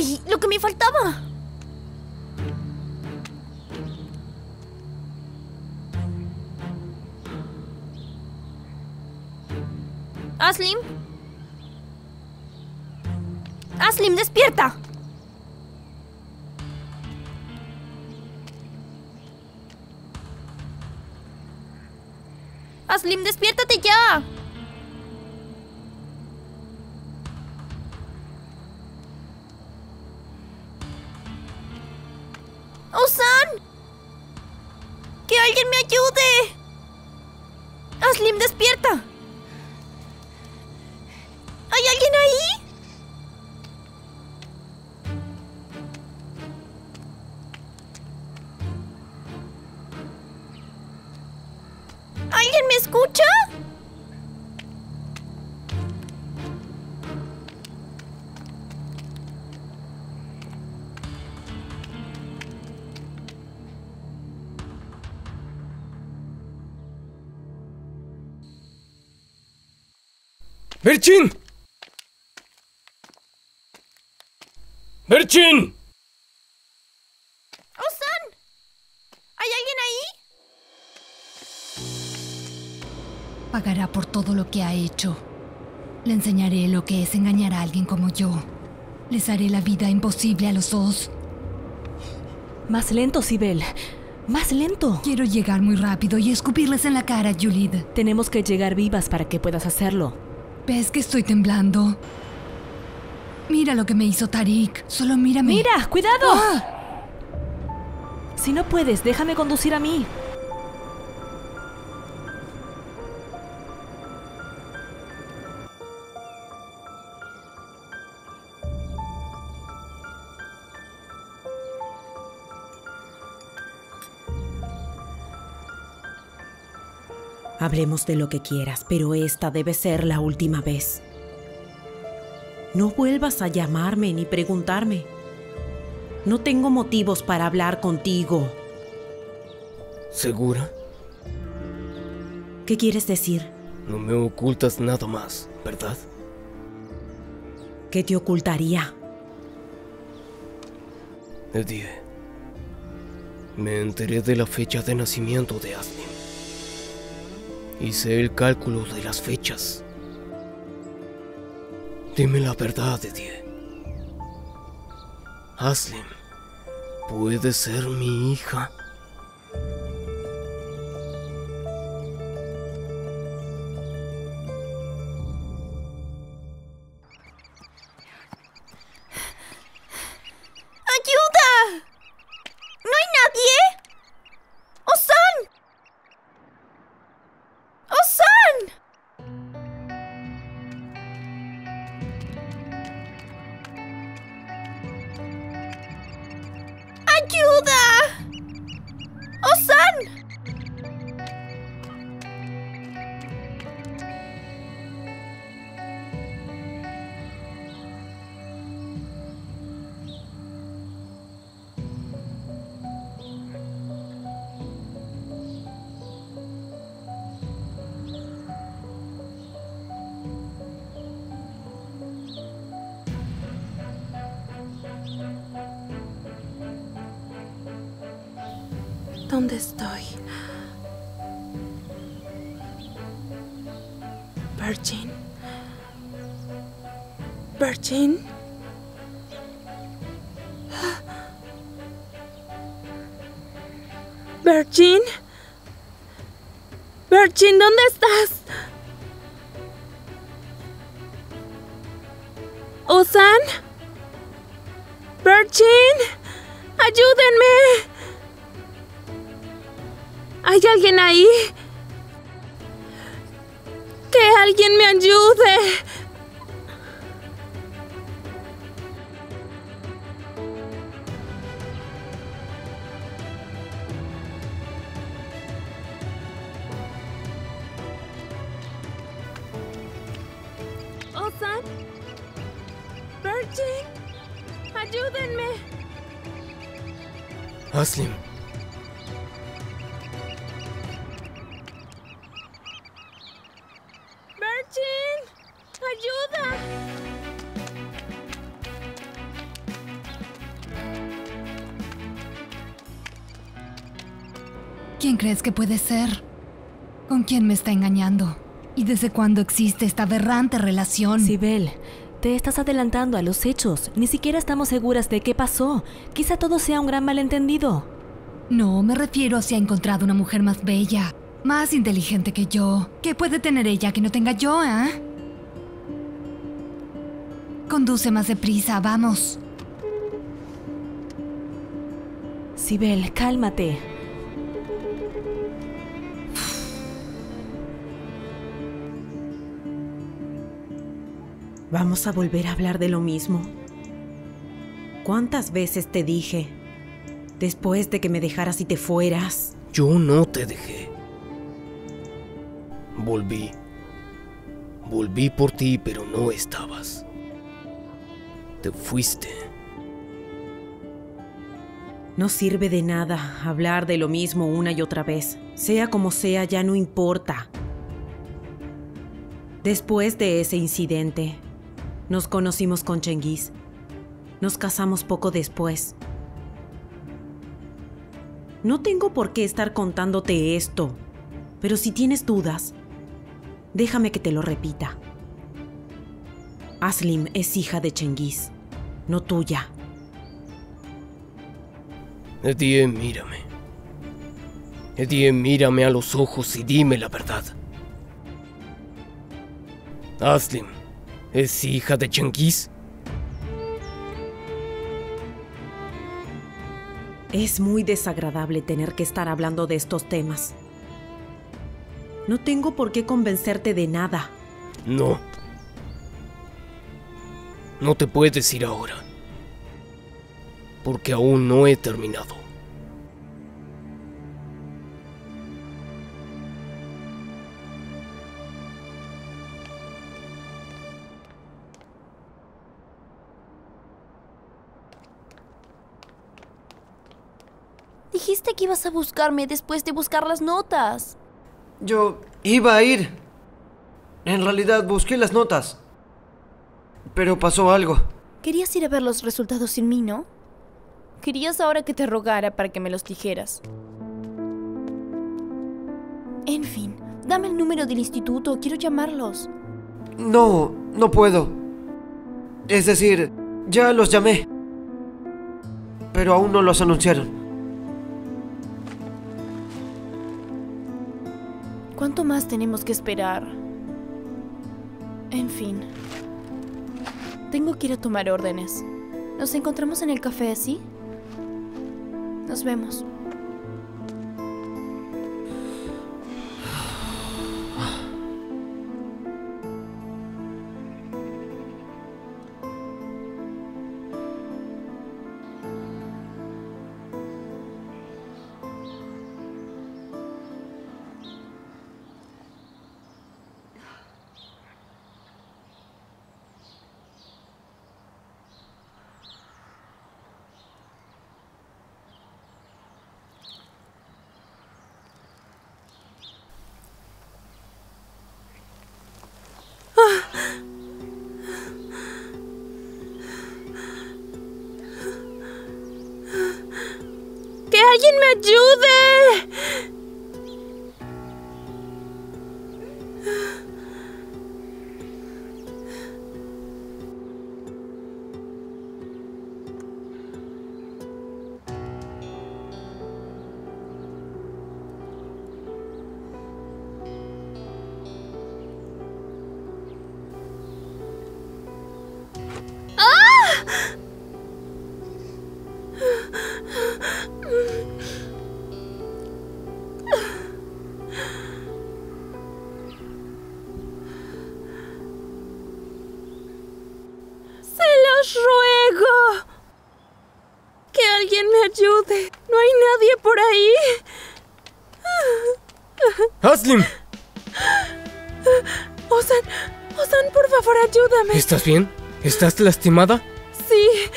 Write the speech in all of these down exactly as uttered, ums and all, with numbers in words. ¡Ay, lo que me faltaba! Aslim. Aslim, despierta. Aslim, despiértate ya. ¡Ozan! ¡Que alguien me ayude! Aslim, despierta. ¿Hay alguien ahí? ¿Alguien me escucha? ¡Berçin! ¡Berçin! ¡Ozan! ¿Hay alguien ahí? Pagará por todo lo que ha hecho. Le enseñaré lo que es engañar a alguien como yo. Les haré la vida imposible a los dos. Más lento, Sibel. Más lento. Quiero llegar muy rápido y escupirles en la cara, Yulid. Tenemos que llegar vivas para que puedas hacerlo. ¿Ves que estoy temblando? Mira lo que me hizo Tarik. Solo mírame. ¡Mira! ¡Cuidado! ¡Ah! Si no puedes, déjame conducir a mí. Hablemos de lo que quieras, pero esta debe ser la última vez. No vuelvas a llamarme ni preguntarme. No tengo motivos para hablar contigo. ¿Segura? ¿Qué quieres decir? No me ocultas nada más, ¿verdad? ¿Qué te ocultaría? Edie, me enteré de la fecha de nacimiento de Aslim. Hice el cálculo de las fechas. Dime la verdad, Edie. Aslim puede ser mi hija. ¡Ayuda! ¿No hay nadie? ¡Ozan! ¡Ozan! ¡Ayuda! ¡Ozan! ¿Dónde estoy? Berçin. Berçin. Berçin. Berçin, ¿dónde estás? Ozan. Berçin, ayúdenme. ¿Hay alguien ahí? ¡Que alguien me ayude! Ozan, Berçin, ayúdenme. Aslim. ¡Ayuda! ¿Quién crees que puede ser? ¿Con quién me está engañando? ¿Y desde cuándo existe esta aberrante relación? Sibel, te estás adelantando a los hechos. Ni siquiera estamos seguras de qué pasó. Quizá todo sea un gran malentendido. No, me refiero a si ha encontrado una mujer más bella, más inteligente que yo. ¿Qué puede tener ella que no tenga yo, eh? Conduce más deprisa, vamos. Sibel, cálmate. ¿Vamos a volver a hablar de lo mismo? ¿Cuántas veces te dije, después de que me dejaras y te fueras? Yo no te dejé. Volví. Volví por ti, pero no estabas. Te fuiste. No sirve de nada hablar de lo mismo una y otra vez. Sea como sea, ya no importa. Después de ese incidente, nos conocimos con Cengiz. Nos casamos poco después. No tengo por qué estar contándote esto, pero si tienes dudas, déjame que te lo repita. Aslim es hija de Cengiz, no tuya. Edie, mírame. Edie, mírame a los ojos y dime la verdad. ¿Aslim es hija de Cengiz? Es muy desagradable tener que estar hablando de estos temas. No tengo por qué convencerte de nada. No. No te puedes ir ahora. Porque aún no he terminado. Dijiste que ibas a buscarme después de buscar las notas. Yo iba a ir. En realidad busqué las notas. Pero pasó algo. Querías ir a ver los resultados sin mí, ¿no? Querías ahora que te rogara para que me los dijeras. En fin, dame el número del instituto, quiero llamarlos. No, no puedo. Es decir, ya los llamé. Pero aún no los anunciaron. ¿Cuánto más tenemos que esperar? En fin. Tengo que ir a tomar órdenes. Nos encontramos en el café, ¿sí? Nos vemos. ¡Alguien me ayude! ¡Ah! Ayude, no hay nadie por ahí. ¡Aslim! Ozan, Ozan, por favor, ayúdame. ¿Estás bien? ¿Estás lastimada? Sí,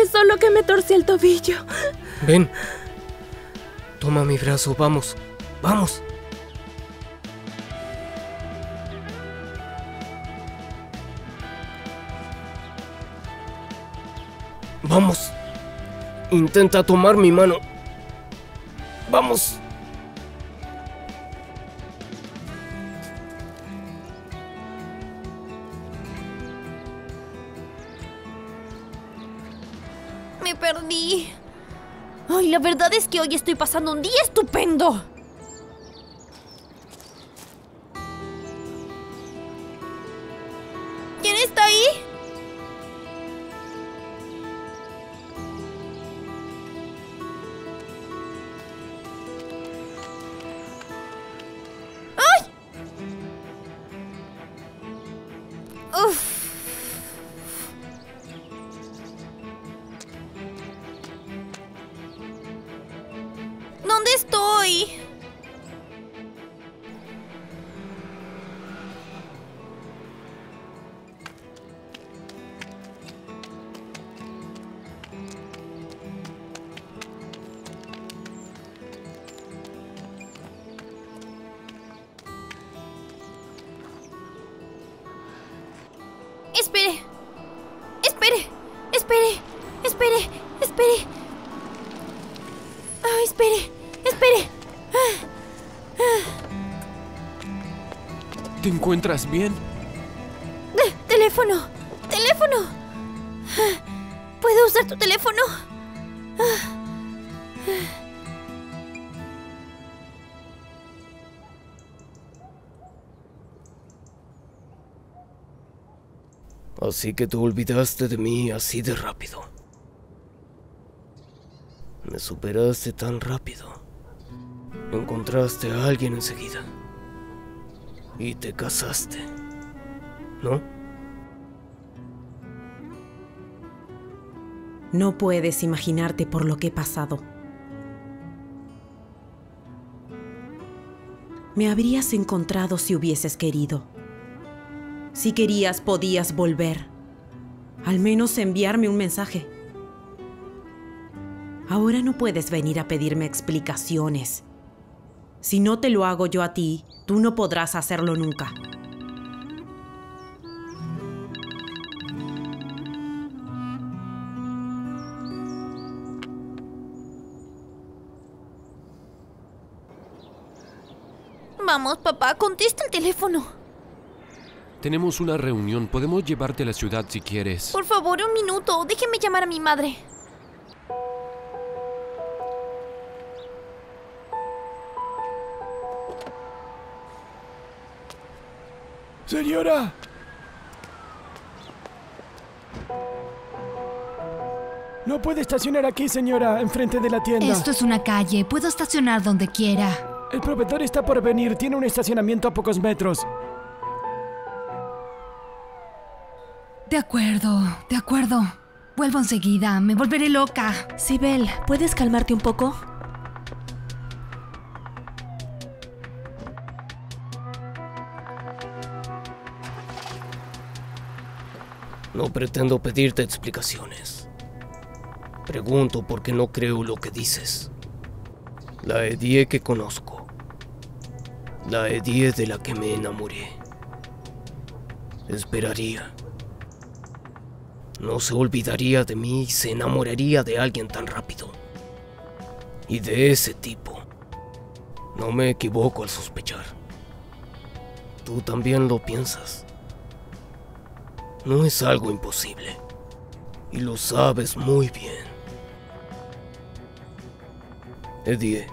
es solo que me torcí el tobillo. Ven, toma mi brazo, vamos, vamos. Vamos. Intenta tomar mi mano. ¡Vamos! Ay, la verdad es que hoy estoy pasando un día estupendo. ¿Quién está ahí? Espere, espere, espere, espere, espere. Oh, espere, espere. Ah, ah. ¿Te encuentras bien? De- teléfono, teléfono. Ah, ¿puedo usar tu teléfono? Ah. Así que te olvidaste de mí así de rápido. Me superaste tan rápido. Encontraste a alguien enseguida. Y te casaste, ¿no? No puedes imaginarte por lo que he pasado. Me habrías encontrado si hubieses querido. Si querías, podías volver. Al menos enviarme un mensaje. Ahora no puedes venir a pedirme explicaciones. Si no te lo hago yo a ti, tú no podrás hacerlo nunca. Vamos, papá, contesta el teléfono. Tenemos una reunión. Podemos llevarte a la ciudad si quieres. Por favor, un minuto. Déjeme llamar a mi madre. ¡Señora! No puede estacionar aquí, señora, enfrente de la tienda. Esto es una calle. Puedo estacionar donde quiera. El proveedor está por venir. Tiene un estacionamiento a pocos metros. De acuerdo, de acuerdo. Vuelvo enseguida, me volveré loca. Sibel, ¿puedes calmarte un poco? No pretendo pedirte explicaciones. Pregunto porque no creo lo que dices. La Edie que conozco. La Edie de la que me enamoré. Esperaría. No se olvidaría de mí y se enamoraría de alguien tan rápido. Y de ese tipo. No me equivoco al sospechar. Tú también lo piensas. No es algo imposible. Y lo sabes muy bien. Edie.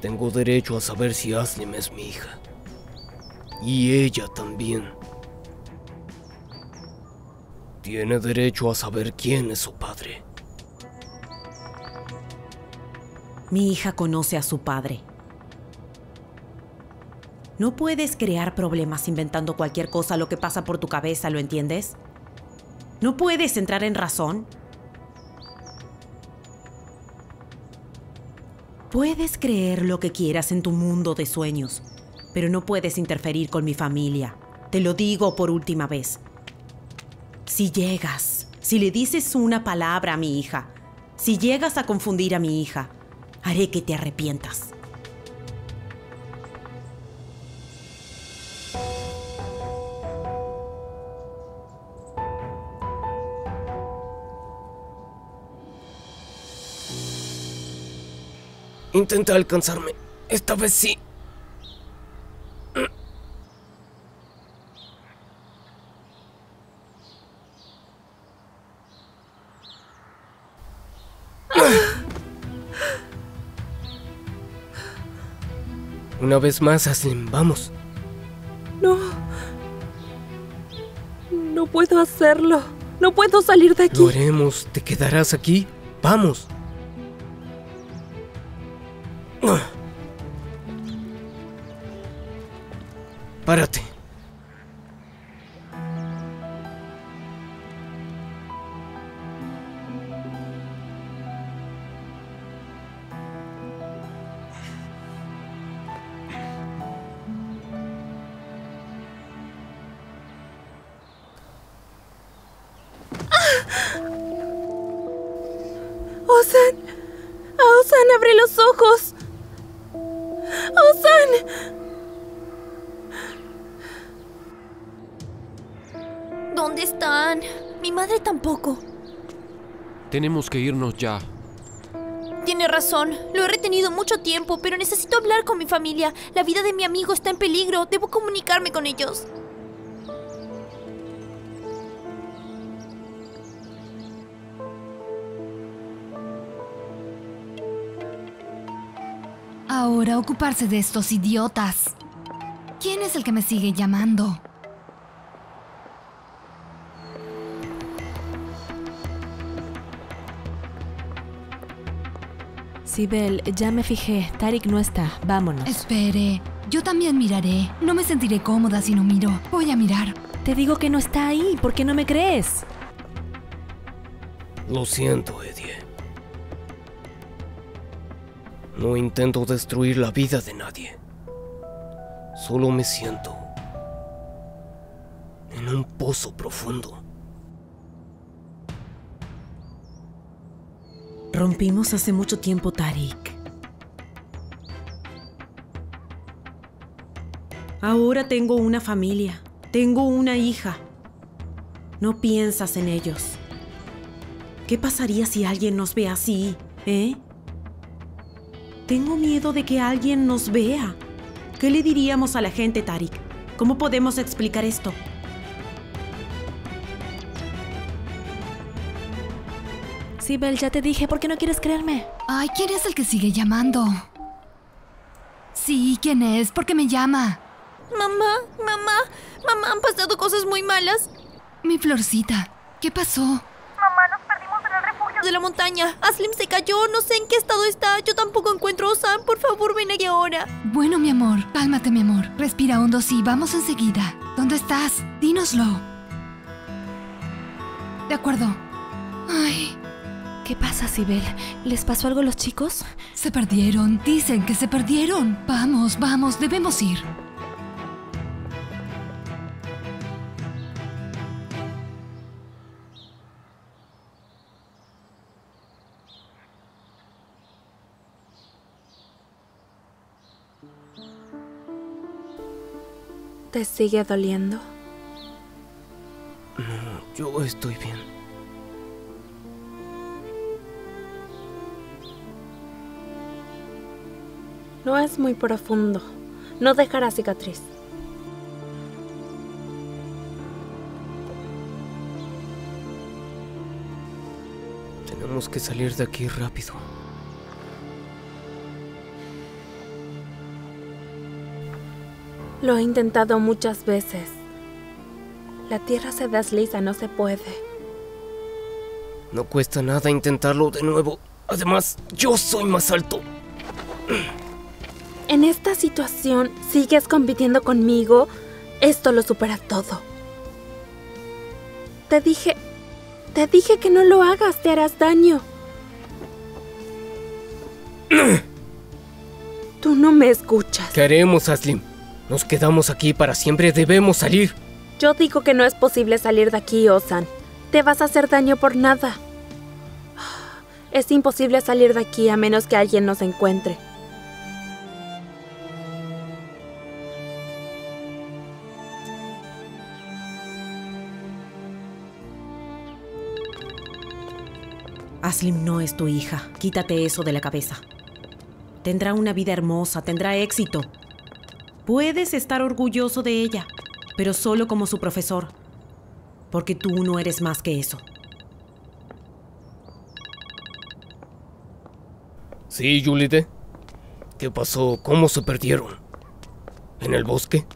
Tengo derecho a saber si Aslim es mi hija. Y ella también. Tiene derecho a saber quién es su padre. Mi hija conoce a su padre. No puedes crear problemas inventando cualquier cosa, lo que pasa por tu cabeza, ¿lo entiendes? No puedes entrar en razón. Puedes creer lo que quieras en tu mundo de sueños, pero no puedes interferir con mi familia. Te lo digo por última vez. Si llegas, si le dices una palabra a mi hija, si llegas a confundir a mi hija, haré que te arrepientas. Intenta alcanzarme. Esta vez sí. Una vez más, Aslim, vamos. No. No puedo hacerlo. No puedo salir de aquí. Lo haremos. ¿Te quedarás aquí? Vamos. Párate. ¡Ozan! ¡Ozan, abre los ojos! ¡Ozan! ¿Dónde están? Mi madre tampoco. Tenemos que irnos ya. Tiene razón. Lo he retenido mucho tiempo, pero necesito hablar con mi familia. La vida de mi amigo está en peligro. Debo comunicarme con ellos. Ahora ocuparse de estos idiotas. ¿Quién es el que me sigue llamando? Sibel, ya me fijé. Tarik no está. Vámonos. Espere. Yo también miraré. No me sentiré cómoda si no miro. Voy a mirar. Te digo que no está ahí. ¿Por qué no me crees? Lo siento, Edie. No intento destruir la vida de nadie. Solo me siento en un pozo profundo. Rompimos hace mucho tiempo, Tarik. Ahora tengo una familia. Tengo una hija. No piensas en ellos. ¿Qué pasaría si alguien nos ve así, eh? Tengo miedo de que alguien nos vea. ¿Qué le diríamos a la gente, Tarik? ¿Cómo podemos explicar esto? Sibel, ya te dije, ¿por qué no quieres creerme? Ay, ¿quién es el que sigue llamando? Sí, ¿quién es? ¿Por qué me llama? Mamá, mamá, mamá, han pasado cosas muy malas. Mi florcita, ¿qué pasó? De la montaña. Aslim se cayó. No sé en qué estado está. Yo tampoco encuentro a Ozan. Por favor, ven aquí ahora. Bueno, mi amor. Cálmate, mi amor. Respira hondo, sí. Vamos enseguida. ¿Dónde estás? Dínoslo. De acuerdo. Ay. ¿Qué pasa, Sibel? ¿Les pasó algo a los chicos? Se perdieron. Dicen que se perdieron. Vamos, vamos. Debemos ir. ¿Te sigue doliendo? No, yo estoy bien. No es muy profundo. No dejará cicatriz. Tenemos que salir de aquí rápido. Lo he intentado muchas veces. La tierra se desliza, no se puede. No cuesta nada intentarlo de nuevo. Además, yo soy más alto. En esta situación, ¿sigues compitiendo conmigo? Esto lo supera todo. Te dije... Te dije que no lo hagas, te harás daño. Tú no me escuchas. ¿Qué haremos, Aslim? Nos quedamos aquí para siempre. Debemos salir. Yo digo que no es posible salir de aquí, Ozan. Te vas a hacer daño por nada. Es imposible salir de aquí a menos que alguien nos encuentre. Aslim no es tu hija. Quítate eso de la cabeza. Tendrá una vida hermosa, tendrá éxito. Puedes estar orgulloso de ella, pero solo como su profesor, porque tú no eres más que eso. Sí, Julieta. ¿Qué pasó? ¿Cómo se perdieron? ¿En el bosque?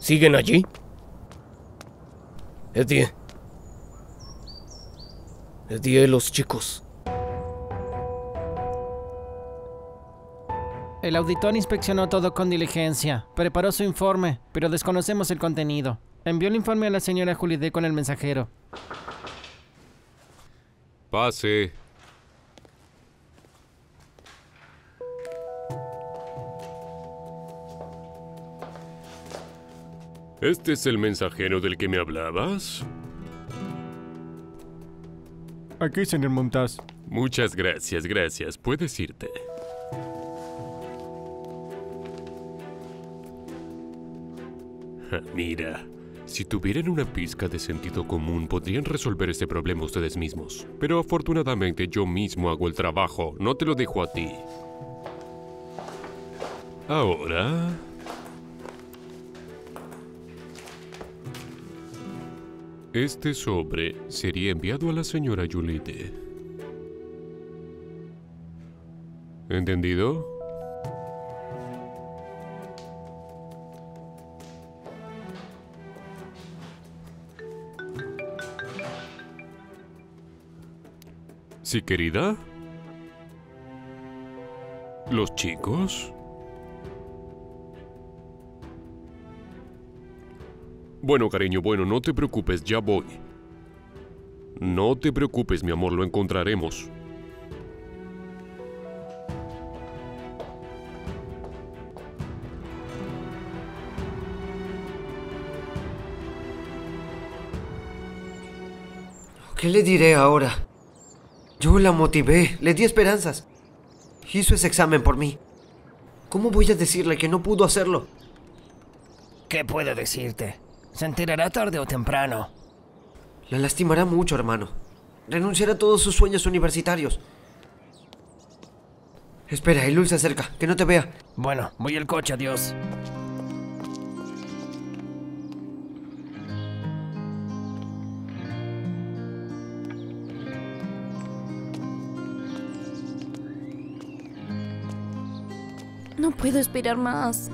¿Siguen allí? Edie. Edie, los chicos. El auditor inspeccionó todo con diligencia. Preparó su informe, pero desconocemos el contenido. Envió el informe a la señora Julie D con el mensajero. Pase. ¿Este es el mensajero del que me hablabas? Aquí, señor Mumtaz. Muchas gracias, gracias. Puedes irte. Ja, mira, si tuvieran una pizca de sentido común, podrían resolver este problema ustedes mismos. Pero afortunadamente yo mismo hago el trabajo, no te lo dejo a ti. Ahora... Este sobre sería enviado a la señora Julie D. ¿Entendido? ¿Sí, querida? ¿Los chicos? Bueno, cariño, bueno, no te preocupes, ya voy. No te preocupes, mi amor, lo encontraremos. ¿Qué le diré ahora? Yo la motivé, le di esperanzas. Hizo ese examen por mí. ¿Cómo voy a decirle que no pudo hacerlo? ¿Qué puedo decirte? Se enterará tarde o temprano. La lastimará mucho, hermano. Renunciará a todos sus sueños universitarios. Espera, Eylül se acerca, que no te vea. Bueno, voy al coche, adiós. No puedo esperar más.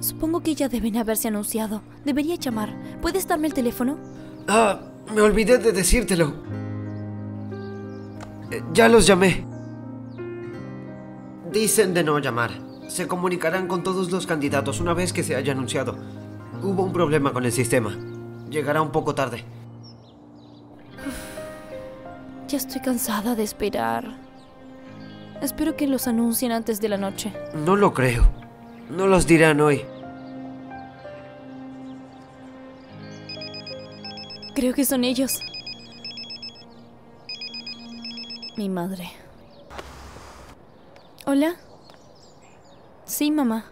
Supongo que ya deben haberse anunciado. Debería llamar. ¿Puedes darme el teléfono? Ah, me olvidé de decírtelo. Eh, ya los llamé. Dicen de no llamar. Se comunicarán con todos los candidatos una vez que se haya anunciado. Hubo un problema con el sistema. Llegará un poco tarde. Uf, ya estoy cansada de esperar. Espero que los anuncien antes de la noche. No lo creo. No los dirán hoy. Creo que son ellos. Mi madre. ¿Hola? Sí, mamá.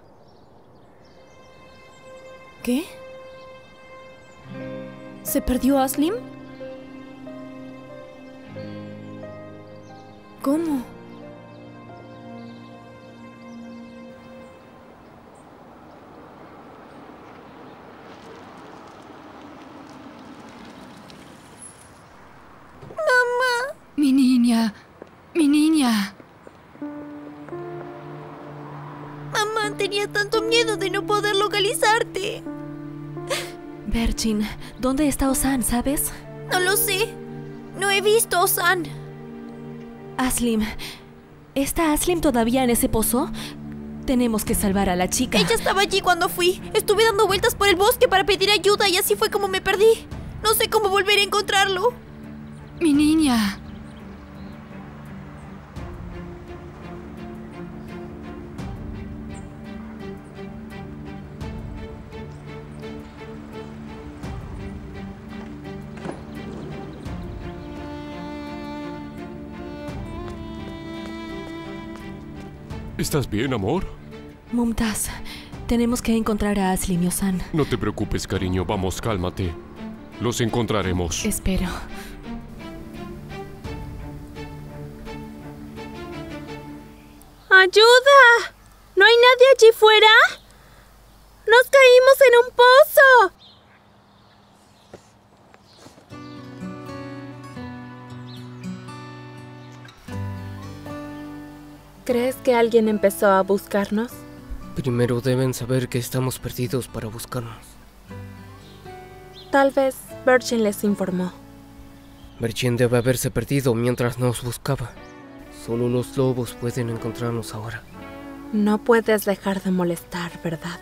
¿Qué? ¿Se perdió Aslim? ¿Cómo? Mi niña, mi niña. Mamá, tenía tanto miedo de no poder localizarte. Bergen, ¿dónde está Ozan, sabes? No lo sé. No he visto a Ozan. Aslim, ¿está Aslim todavía en ese pozo? Tenemos que salvar a la chica. Ella estaba allí cuando fui. Estuve dando vueltas por el bosque para pedir ayuda y así fue como me perdí. No sé cómo volver a encontrarlo. Mi niña... ¿Estás bien, amor? Mumtaz, tenemos que encontrar a Aslim y Ozan. No te preocupes, cariño. Vamos, cálmate. Los encontraremos. Espero. ¡Ayuda! ¿No hay nadie allí fuera? ¡Nos caímos en un pozo! ¿Crees que alguien empezó a buscarnos? Primero deben saber que estamos perdidos para buscarnos. Tal vez Bergen les informó. Bergen debe haberse perdido mientras nos buscaba. Solo los lobos pueden encontrarnos ahora. No puedes dejar de molestar, ¿verdad?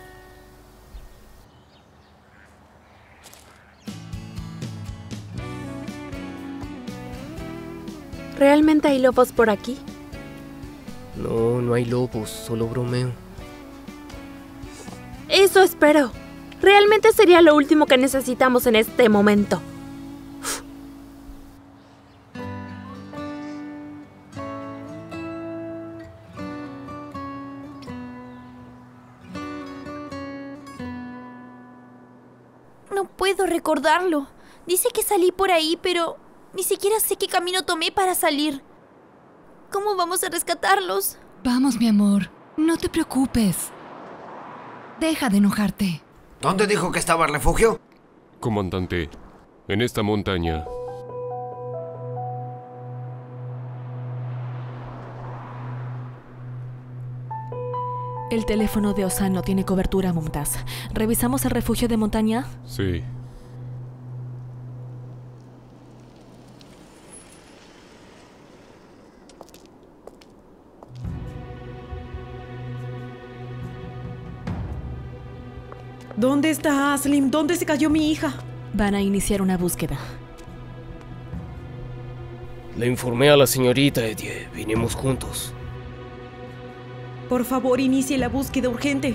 ¿Realmente hay lobos por aquí? No, no hay lobos, solo bromeo. Eso espero. Realmente sería lo último que necesitamos en este momento. No puedo recordarlo. Dice que salí por ahí, pero ni siquiera sé qué camino tomé para salir. ¿Cómo vamos a rescatarlos? Vamos, mi amor. No te preocupes. Deja de enojarte. ¿Dónde dijo que estaba el refugio? Comandante, en esta montaña. El teléfono de Ozan no tiene cobertura, Mumtaz. ¿Revisamos el refugio de montaña? Sí. ¿Dónde está Aslim? ¿Dónde se cayó mi hija? Van a iniciar una búsqueda. Le informé a la señorita Edie. Vinimos juntos. Por favor, inicie la búsqueda urgente.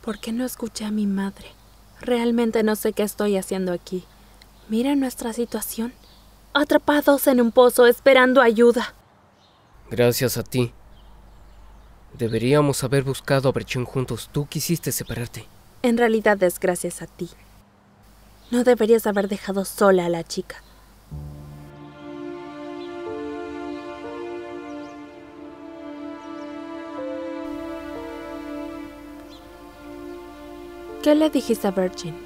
¿Por qué no escuché a mi madre? Realmente no sé qué estoy haciendo aquí. Mira nuestra situación. Atrapados en un pozo esperando ayuda. Gracias a ti. Deberíamos haber buscado a Berchín juntos. Tú quisiste separarte. En realidad es gracias a ti. No deberías haber dejado sola a la chica. ¿Qué le dijiste a Bergen?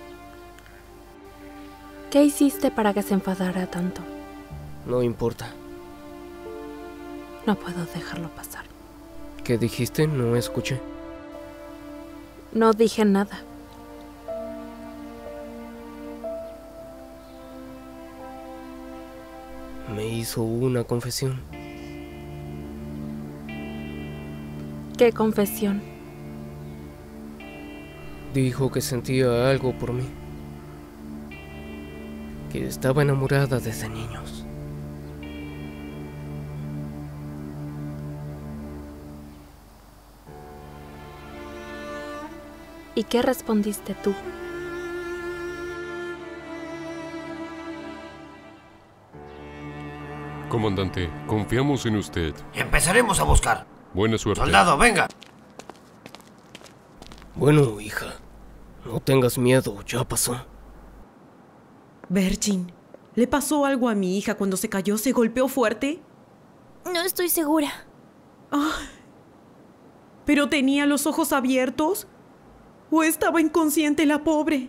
¿Qué hiciste para que se enfadara tanto? No importa. No puedo dejarlo pasar. ¿Qué dijiste? No escuché. No dije nada. Me hizo una confesión. ¿Qué confesión? Dijo que sentía algo por mí, que estaba enamorada desde niños. ¿Y qué respondiste tú? Comandante, confiamos en usted. Empezaremos a buscar. Buena suerte. Soldado, venga. Bueno, hija, no tengas miedo, ya pasó. Bergen, ¿le pasó algo a mi hija cuando se cayó? ¿Se golpeó fuerte? No estoy segura. Ah, ¿pero tenía los ojos abiertos? ¿O estaba inconsciente la pobre?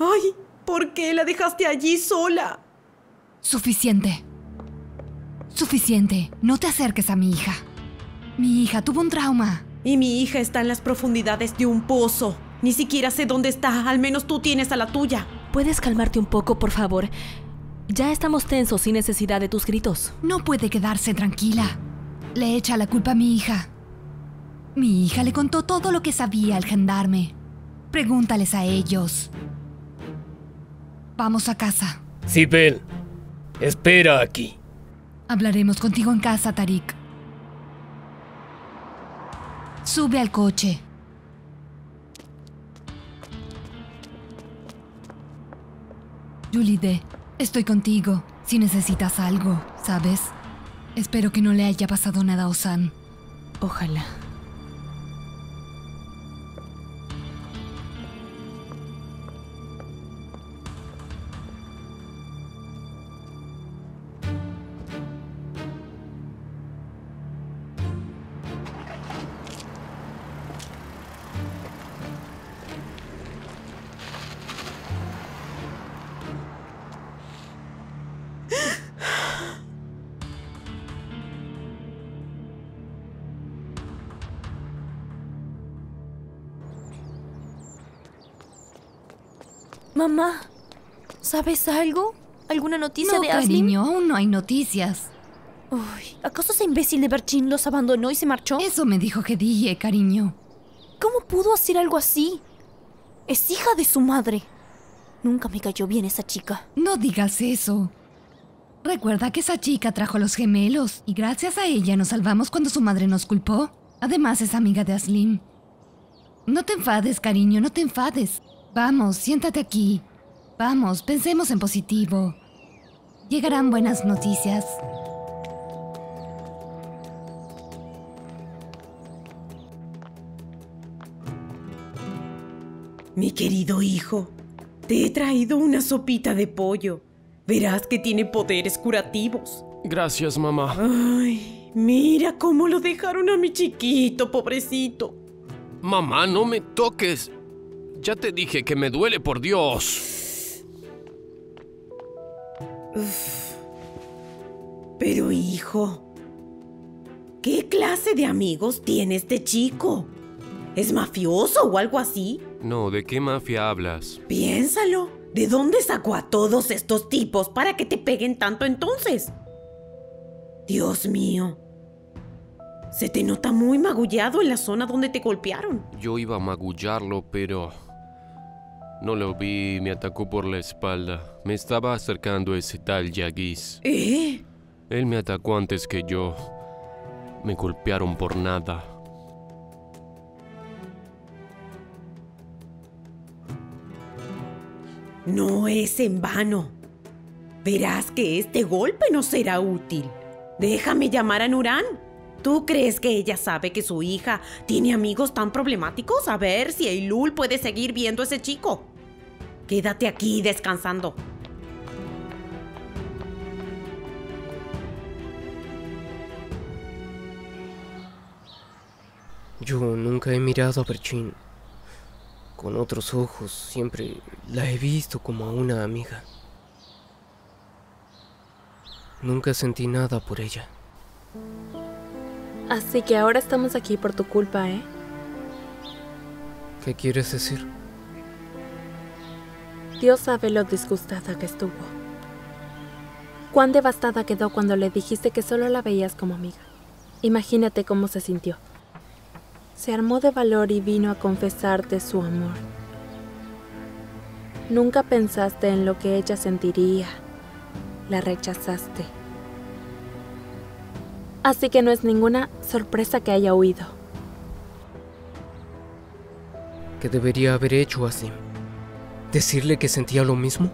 ¡Ay! ¿Por qué la dejaste allí sola? Suficiente. Suficiente. No te acerques a mi hija. Mi hija tuvo un trauma. Y mi hija está en las profundidades de un pozo. Ni siquiera sé dónde está. Al menos tú tienes a la tuya. ¿Puedes calmarte un poco, por favor? Ya estamos tensos sin necesidad de tus gritos. No puede quedarse tranquila. Le echa la culpa a mi hija. Mi hija le contó todo lo que sabía al gendarme. Pregúntales a ellos. Vamos a casa. Sibel, espera aquí. Hablaremos contigo en casa, Tarik. Sube al coche. Julie D, estoy contigo. Si necesitas algo, ¿sabes? Espero que no le haya pasado nada a Ozan. Ojalá. Mamá, ¿sabes algo? ¿Alguna noticia no, de Aslim? No, cariño, aún no hay noticias. Uy, ¿acaso ese imbécil de Berçin los abandonó y se marchó? Eso me dijo Gediye, cariño. ¿Cómo pudo hacer algo así? Es hija de su madre. Nunca me cayó bien esa chica. No digas eso. Recuerda que esa chica trajo los gemelos y gracias a ella nos salvamos cuando su madre nos culpó. Además es amiga de Aslim. No te enfades, cariño, no te enfades. Vamos, siéntate aquí. Vamos, pensemos en positivo. Llegarán buenas noticias. Mi querido hijo, te he traído una sopita de pollo. Verás que tiene poderes curativos. Gracias, mamá. Ay, mira cómo lo dejaron a mi chiquito, pobrecito. Mamá, no me toques. Ya te dije que me duele, por Dios. Uf. Pero, hijo, ¿qué clase de amigos tiene este chico? ¿Es mafioso o algo así? No, ¿de qué mafia hablas? Piénsalo. ¿De dónde sacó a todos estos tipos para que te peguen tanto entonces? Dios mío. Se te nota muy magullado en la zona donde te golpearon. Yo iba a magullarlo, pero no lo vi y me atacó por la espalda. Me estaba acercando ese tal Jagis. ¿Eh? Él me atacó antes que yo. Me golpearon por nada. No es en vano. Verás que este golpe no será útil. Déjame llamar a Nuran. ¿Tú crees que ella sabe que su hija tiene amigos tan problemáticos? A ver si Eylül puede seguir viendo a ese chico. Quédate aquí descansando. Yo nunca he mirado a Berçin con otros ojos, siempre la he visto como a una amiga. Nunca sentí nada por ella. Así que ahora estamos aquí por tu culpa, ¿eh? ¿Qué quieres decir? Dios sabe lo disgustada que estuvo. Cuán devastada quedó cuando le dijiste que solo la veías como amiga. Imagínate cómo se sintió. Se armó de valor y vino a confesarte su amor. Nunca pensaste en lo que ella sentiría. La rechazaste. Así que no es ninguna sorpresa que haya huido. ¿Qué debería haber hecho así? ¿Decirle que sentía lo mismo?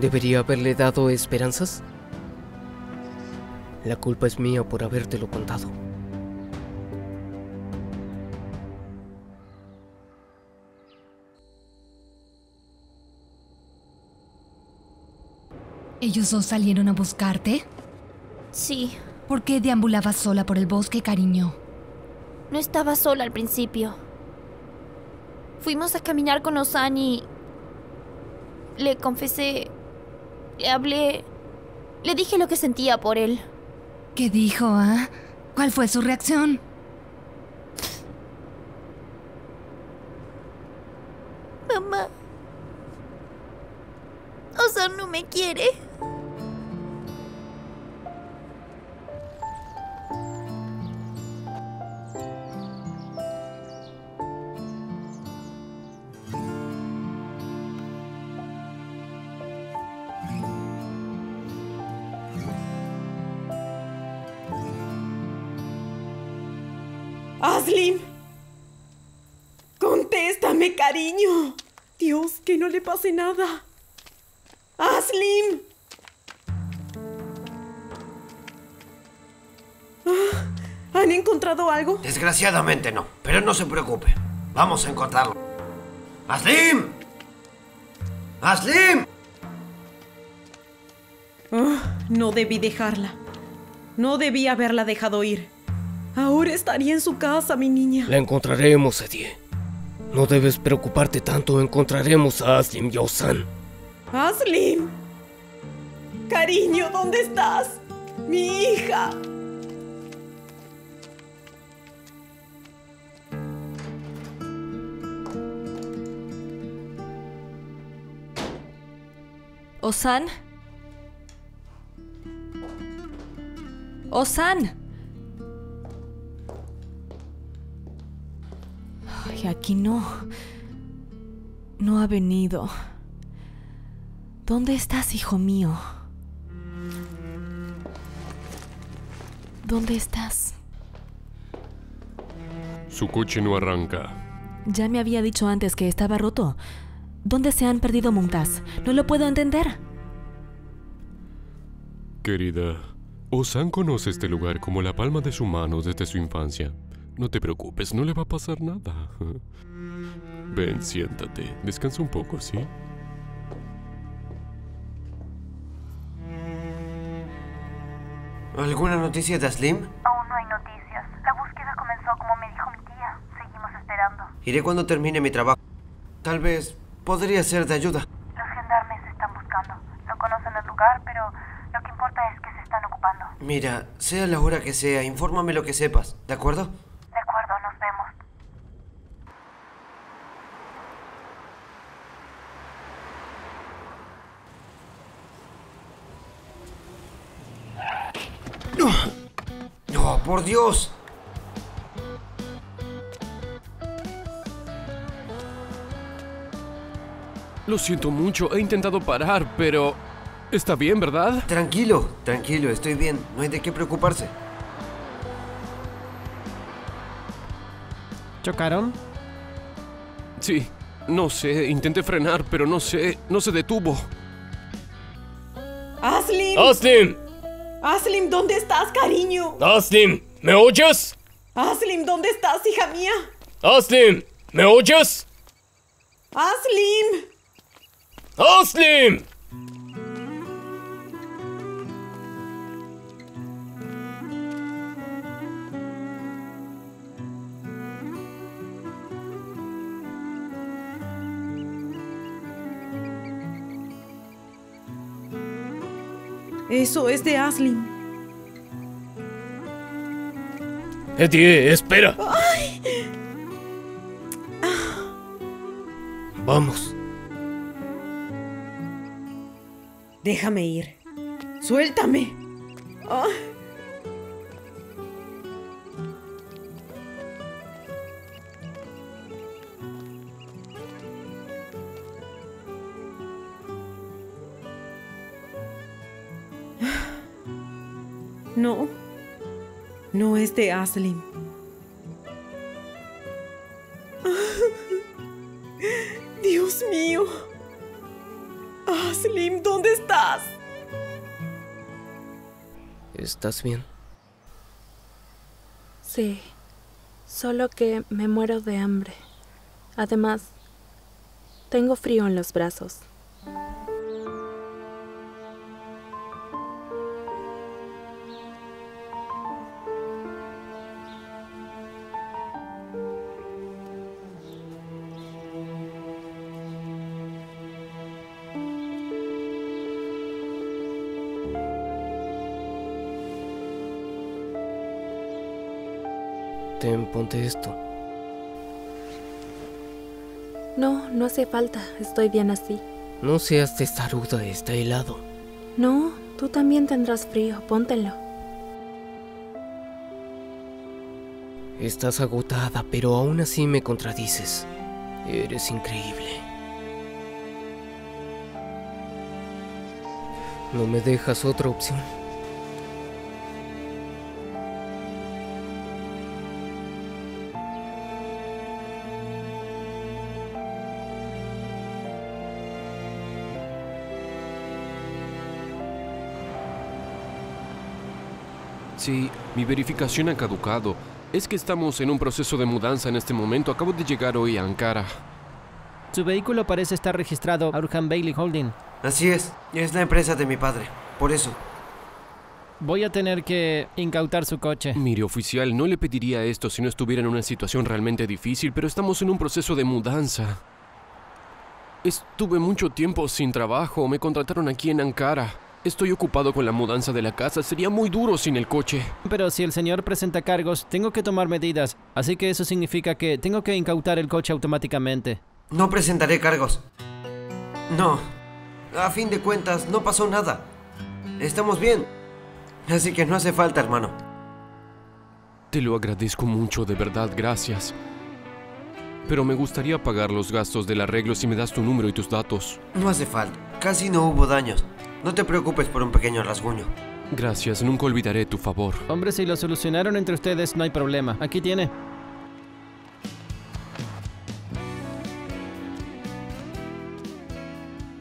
¿Debería haberle dado esperanzas? La culpa es mía por habértelo contado. ¿Ellos dos salieron a buscarte? Sí. ¿Por qué deambulabas sola por el bosque, cariño? No estaba sola al principio. Fuimos a caminar con Ozan y le confesé, le hablé, le dije lo que sentía por él. ¿Qué dijo, ah? ¿Cuál fue su reacción? Mamá, Ozan no me quiere. Aslim, contéstame, cariño. Dios, que no le pase nada. Aslim. Ah, ¿han encontrado algo? Desgraciadamente no, pero no se preocupe. Vamos a encontrarlo. Aslim. Aslim. Ah, no debí dejarla. No debí haberla dejado ir. Ahora estaría en su casa, mi niña. La encontraremos, Edie. No debes preocuparte tanto. Encontraremos a Aslim y Ozan. ¡Aslim! Cariño, ¿dónde estás? ¡Mi hija! Ozan. Ozan. Ay, aquí no. No ha venido. ¿Dónde estás, hijo mío? ¿Dónde estás? Su coche no arranca. Ya me había dicho antes que estaba roto. ¿Dónde se han perdido Mumtaz? No lo puedo entender. Querida, Ozan conoce este lugar como la palma de su mano desde su infancia. No te preocupes, no le va a pasar nada. Ven, siéntate. Descansa un poco, ¿sí? ¿Alguna noticia de Aslim? Aún no hay noticias. La búsqueda comenzó como me dijo mi tía. Seguimos esperando. Iré cuando termine mi trabajo. Tal vez podría ser de ayuda. Los gendarmes están buscando. No conocen el lugar, pero lo que importa es que se están ocupando. Mira, sea la hora que sea, infórmame lo que sepas, ¿de acuerdo? De acuerdo, nos vemos. ¡No! ¡Oh, por Dios! Lo siento mucho, he intentado parar, pero... ¿Está bien, verdad? Tranquilo, tranquilo, estoy bien. No hay de qué preocuparse. ¿Chocaron? Sí, no sé, intenté frenar, pero no sé, no se detuvo. ¡Aslim! ¡Aslim! ¡Aslim, ¿dónde estás, cariño? ¡Aslim! ¿Me oyes? ¡Aslim, ¿dónde estás, hija mía? ¡Aslim! ¿Me oyes? ¡Aslim! ¡Aslim! Eso es de Aslim. Edie, espera. Ay. Ah. Vamos. Déjame ir. ¡Suéltame! Oh. No. No es de Aslim. Dios mío. Aslim, ¿dónde estás? ¿Estás bien? Sí, solo que me muero de hambre. Además, tengo frío en los brazos. Ten, ponte esto. No, no hace falta. Estoy bien así. No seas testaruda, está helado. No, tú también tendrás frío. Póntelo. Estás agotada, pero aún así me contradices. Eres increíble. No me dejas otra opción. Sí, mi verificación ha caducado. Es que estamos en un proceso de mudanza en este momento. Acabo de llegar hoy a Ankara. Su vehículo parece estar registrado a Orhan Beyli Holding. Así es. Es la empresa de mi padre. Por eso. Voy a tener que incautar su coche. Mire, oficial, no le pediría esto si no estuviera en una situación realmente difícil, pero estamos en un proceso de mudanza. Estuve mucho tiempo sin trabajo. Me contrataron aquí en Ankara. Estoy ocupado con la mudanza de la casa. Sería muy duro sin el coche. Pero si el señor presenta cargos, tengo que tomar medidas. Así que eso significa que tengo que incautar el coche automáticamente. No presentaré cargos. No. A fin de cuentas, no pasó nada. Estamos bien. Así que no hace falta, hermano. Te lo agradezco mucho, de verdad, gracias. Pero me gustaría pagar los gastos del arreglo si me das tu número y tus datos. No hace falta. Casi no hubo daños. No te preocupes por un pequeño rasguño. Gracias, nunca olvidaré tu favor. Hombre, si lo solucionaron entre ustedes, no hay problema. Aquí tiene.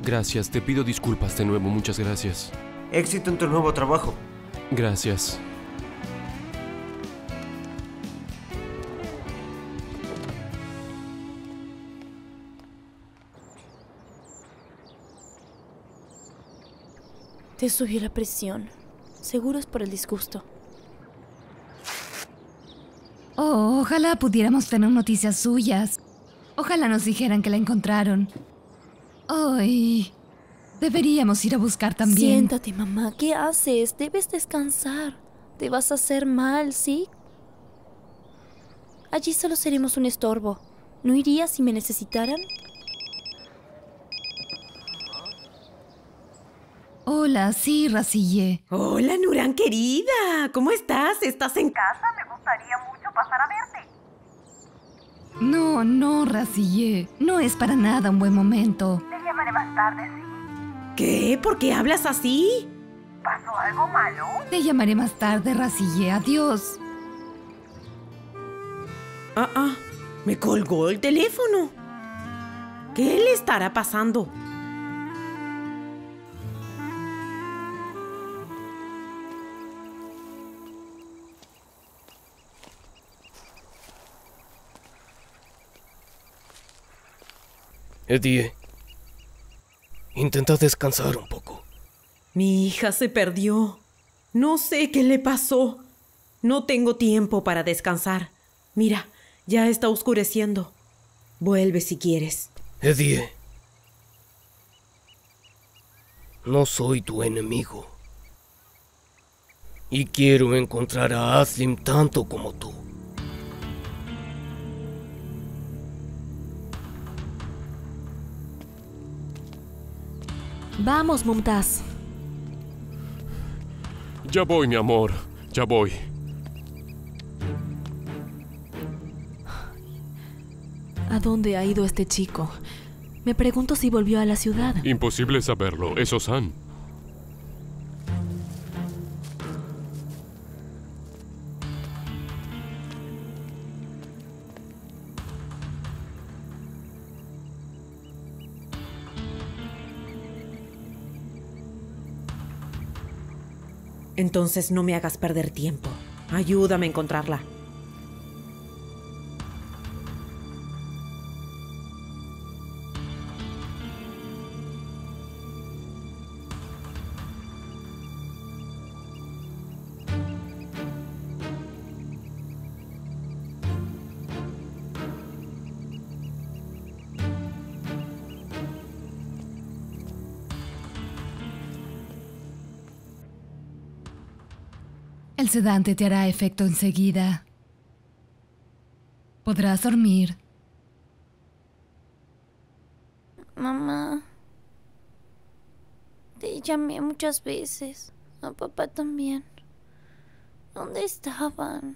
Gracias, te pido disculpas de nuevo, muchas gracias. Éxito en tu nuevo trabajo. Gracias. Te subió la presión. Seguro es por el disgusto. Oh, ojalá pudiéramos tener noticias suyas. Ojalá nos dijeran que la encontraron. Ay, deberíamos ir a buscar también. Siéntate, mamá. ¿Qué haces? Debes descansar. Te vas a hacer mal, ¿sí? Allí solo seremos un estorbo. ¿No irías si me necesitaran? Hola, sí, Racille. Hola, Nuran, querida. ¿Cómo estás? ¿Estás en casa? Me gustaría mucho pasar a verte. No, no, Racille. No es para nada un buen momento. Te llamaré más tarde, ¿sí? ¿Qué? ¿Por qué hablas así? ¿Pasó algo malo? Te llamaré más tarde, Racille. Adiós. Ah, ah. Me colgó el teléfono. ¿Qué le estará pasando? Edie, intenta descansar un poco. Mi hija se perdió. No sé qué le pasó. No tengo tiempo para descansar. Mira, ya está oscureciendo. Vuelve si quieres. Edie, no soy tu enemigo. Y quiero encontrar a Aslim tanto como tú. Vamos, Mumtaz. Ya voy, mi amor. Ya voy. ¿A dónde ha ido este chico? Me pregunto si volvió a la ciudad. Imposible saberlo. Es Ozan. Entonces no me hagas perder tiempo. Ayúdame a encontrarla. El sedante te hará efecto enseguida. Podrás dormir. Mamá, te llamé muchas veces. A papá también. ¿Dónde estaban?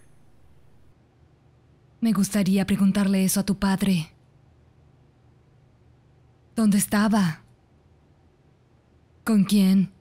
Me gustaría preguntarle eso a tu padre. ¿Dónde estaba? ¿Con quién?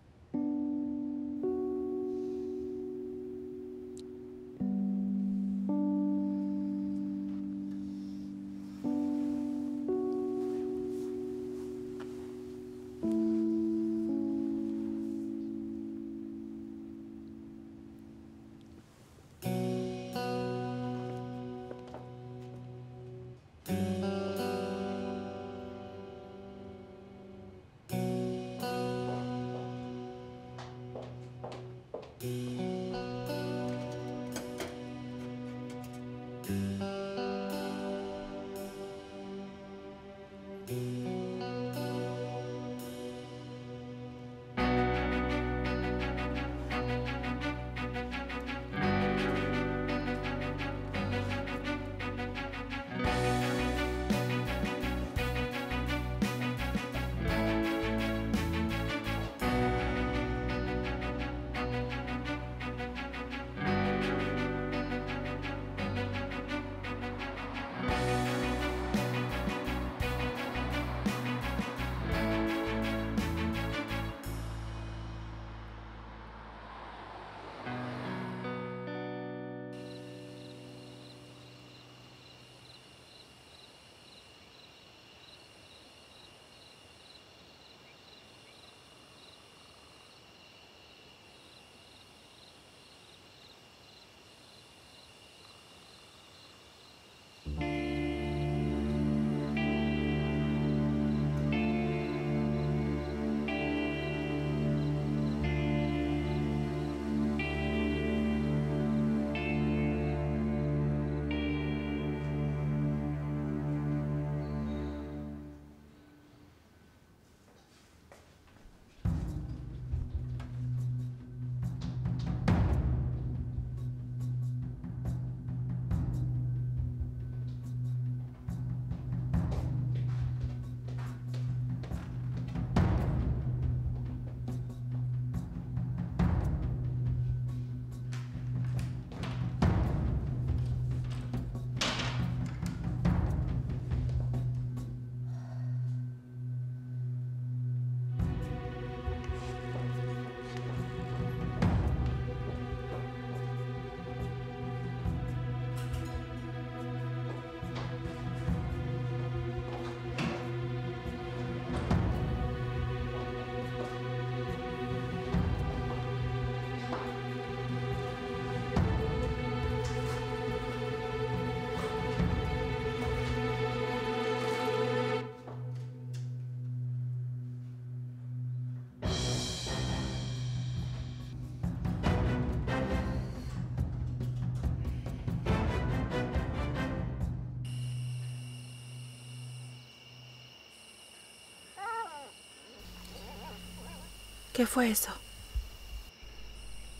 ¿Qué fue eso?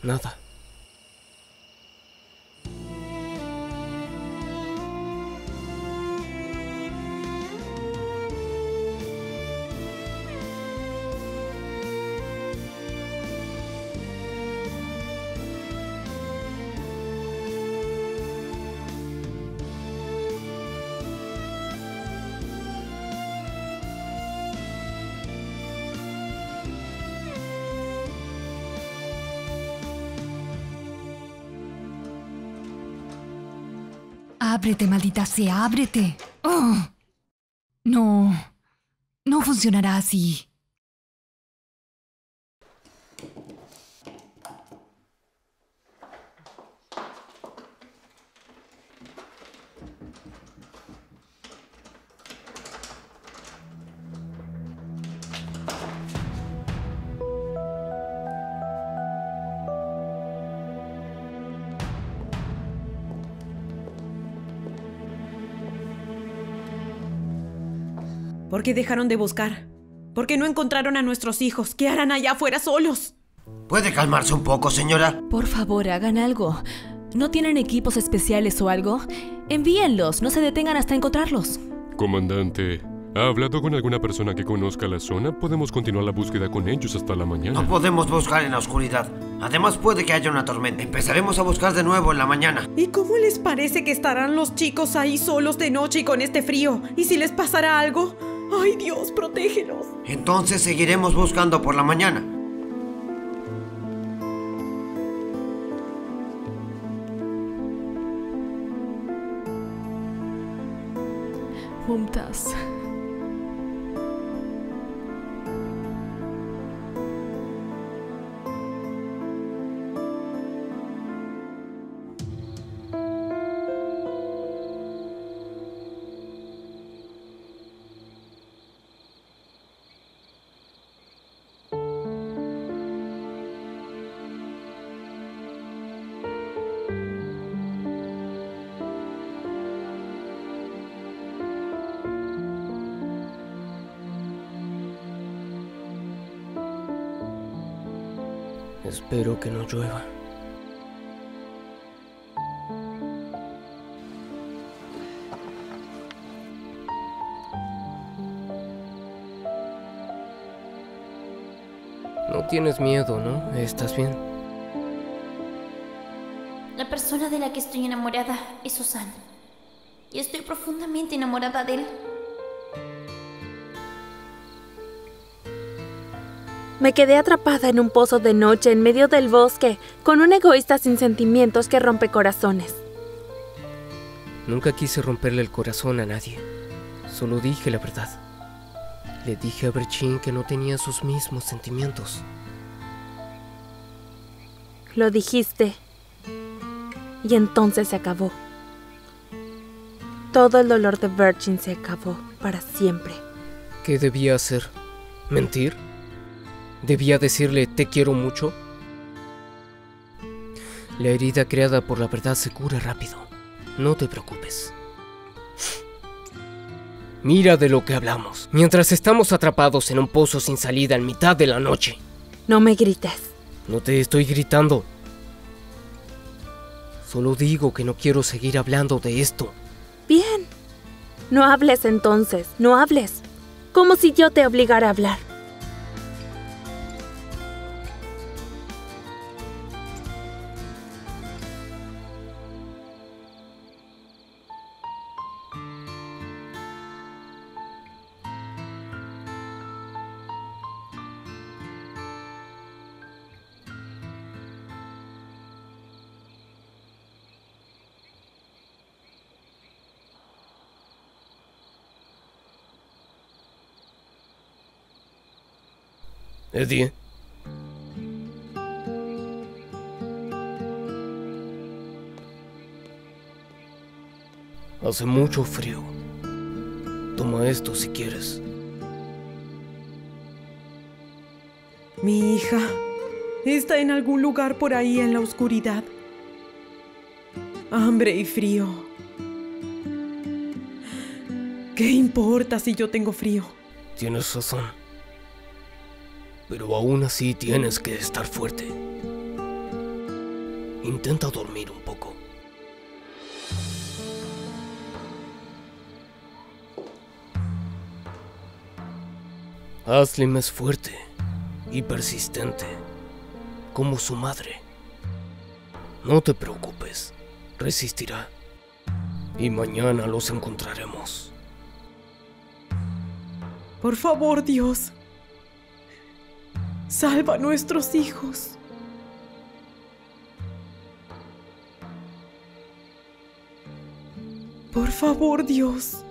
Nada. Ábrete, maldita sea, ábrete. Oh. No, no funcionará así. ¿Por qué dejaron de buscar? ¿Por qué no encontraron a nuestros hijos? ¿Qué harán allá afuera solos? ¿Puede calmarse un poco, señora? Por favor, hagan algo. ¿No tienen equipos especiales o algo? Envíenlos, no se detengan hasta encontrarlos. Comandante, ¿ha hablado con alguna persona que conozca la zona? Podemos continuar la búsqueda con ellos hasta la mañana. No podemos buscar en la oscuridad. Además, puede que haya una tormenta. Empezaremos a buscar de nuevo en la mañana. ¿Y cómo les parece que estarán los chicos ahí solos de noche y con este frío? ¿Y si les pasará algo? ¡Ay, Dios, protégenos! Entonces seguiremos buscando por la mañana. Mumtaz. Espero que no llueva. No tienes miedo, ¿no? ¿Estás bien? La persona de la que estoy enamorada es Ozan. Y estoy profundamente enamorada de él. Me quedé atrapada en un pozo de noche en medio del bosque, con un egoísta sin sentimientos que rompe corazones. Nunca quise romperle el corazón a nadie. Solo dije la verdad. Le dije a Berchín que no tenía sus mismos sentimientos. Lo dijiste. Y entonces se acabó. Todo el dolor de Berchín se acabó para siempre. ¿Qué debía hacer? ¿Mentir? ¿Debía decirle, te quiero mucho? La herida creada por la verdad se cura rápido. No te preocupes. Mira de lo que hablamos. Mientras estamos atrapados en un pozo sin salida en mitad de la noche. No me grites. No te estoy gritando. Solo digo que no quiero seguir hablando de esto. Bien. No hables entonces. No hables. Como si yo te obligara a hablar. Edie. Hace mucho frío. Toma esto si quieres. Mi hija está en algún lugar por ahí en la oscuridad. Hambre y frío. ¿Qué importa si yo tengo frío? Tienes razón. pero aún así tienes que estar fuerte. Intenta dormir un poco. Aslim es fuerte y persistente, como su madre. No te preocupes, resistirá. Y mañana los encontraremos. Por favor, Dios, salva a nuestros hijos. Por favor, Dios,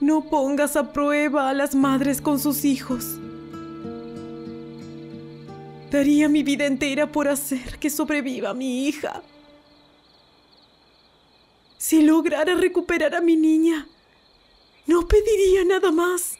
no pongas a prueba a las madres con sus hijos. Daría mi vida entera por hacer que sobreviva mi hija. Si lograra recuperar a mi niña, no pediría nada más.